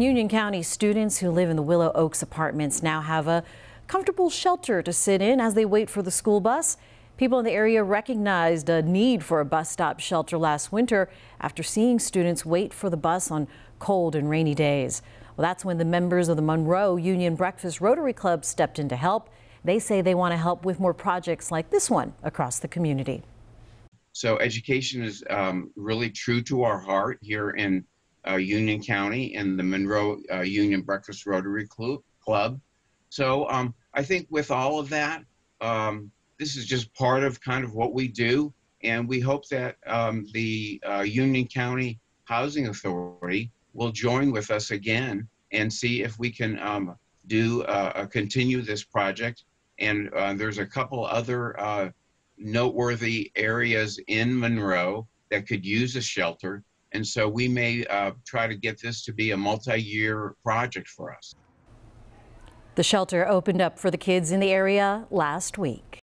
Union County students who live in the Willow Oaks Apartments now have a comfortable shelter to sit in as they wait for the school bus. People in the area recognized a need for a bus stop shelter last winter after seeing students wait for the bus on cold and rainy days. Well, that's when the members of the Monroe Union Breakfast Rotary Club stepped in to help. They say they want to help with more projects like this one across the community. So education is really true to our heart here in Union County and the Monroe Union Breakfast Rotary Club. So I think with all of that, this is just part of kind of what we do, and we hope that the Union County Housing Authority will join with us again and see if we can continue this project. And there's a couple other noteworthy areas in Monroe that could use a shelter. And so we may try to get this to be a multi-year project for us. The shelter opened up for the kids in the area last week.